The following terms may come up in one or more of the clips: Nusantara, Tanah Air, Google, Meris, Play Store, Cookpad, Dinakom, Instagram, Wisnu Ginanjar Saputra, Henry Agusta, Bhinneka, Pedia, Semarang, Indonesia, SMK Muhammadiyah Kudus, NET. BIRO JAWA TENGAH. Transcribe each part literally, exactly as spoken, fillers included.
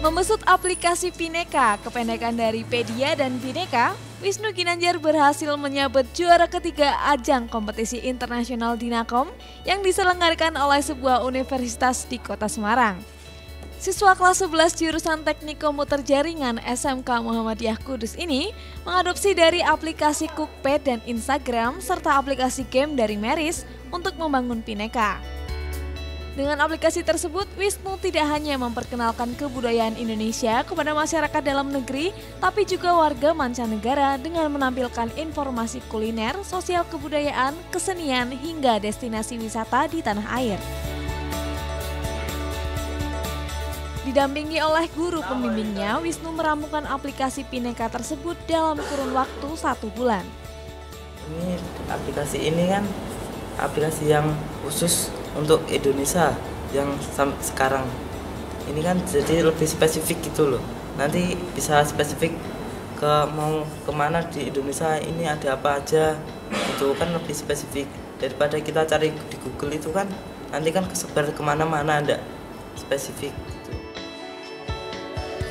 Memesut aplikasi Bhinneka, kependekan dari Pedia dan Bhinneka, Wisnu Ginanjar berhasil menyabet juara ketiga ajang kompetisi internasional Dinakom yang diselenggarakan oleh sebuah universitas di kota Semarang. Siswa kelas sebelas jurusan teknik komputer jaringan S M K Muhammadiyah Kudus ini mengadopsi dari aplikasi Cookpad dan Instagram serta aplikasi game dari Meris untuk membangun Bhinneka. Dengan aplikasi tersebut, Wisnu tidak hanya memperkenalkan kebudayaan Indonesia kepada masyarakat dalam negeri, tapi juga warga mancanegara dengan menampilkan informasi kuliner, sosial kebudayaan, kesenian, hingga destinasi wisata di tanah air. Didampingi oleh guru pembimbingnya, Wisnu meramukan aplikasi Bhinneka tersebut dalam kurun waktu satu bulan. Ini aplikasi ini kan aplikasi yang khusus untuk Indonesia yang sampai sekarang ini kan, jadi lebih spesifik gitu loh, nanti bisa spesifik ke mau kemana di Indonesia ini ada apa aja, itu kan lebih spesifik daripada kita cari di Google itu kan nanti kan kesebar kemana-mana, ada spesifik gitu.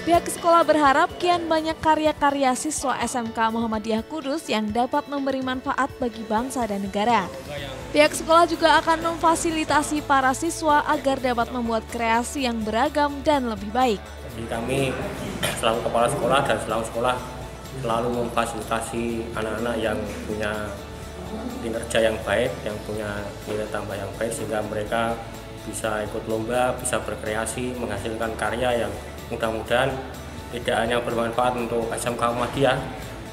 Pihak sekolah berharap kian banyak karya-karya siswa S M K Muhammadiyah Kudus yang dapat memberi manfaat bagi bangsa dan negara. Pihak sekolah juga akan memfasilitasi para siswa agar dapat membuat kreasi yang beragam dan lebih baik. Jadi kami selaku kepala sekolah dan selaku sekolah selalu memfasilitasi anak-anak yang punya kinerja yang baik, yang punya nilai tambah yang baik, sehingga mereka bisa ikut lomba, bisa berkreasi, menghasilkan karya yang mudah-mudahan tidak hanya bermanfaat untuk S M K Muhammadiyah,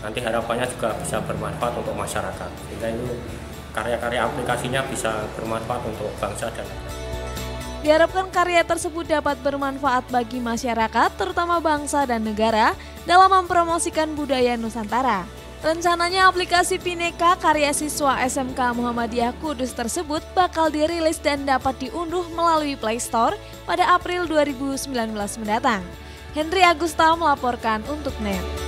nanti harapannya juga bisa bermanfaat untuk masyarakat. Sehingga itu karya-karya aplikasinya bisa bermanfaat untuk bangsa dan negara. Diharapkan karya tersebut dapat bermanfaat bagi masyarakat, terutama bangsa dan negara, dalam mempromosikan budaya Nusantara. Rencananya aplikasi Bhinneka karya siswa S M K Muhammadiyah Kudus tersebut bakal dirilis dan dapat diunduh melalui Play Store pada April dua ribu sembilan belas mendatang. Henry Agusta melaporkan untuk N E T.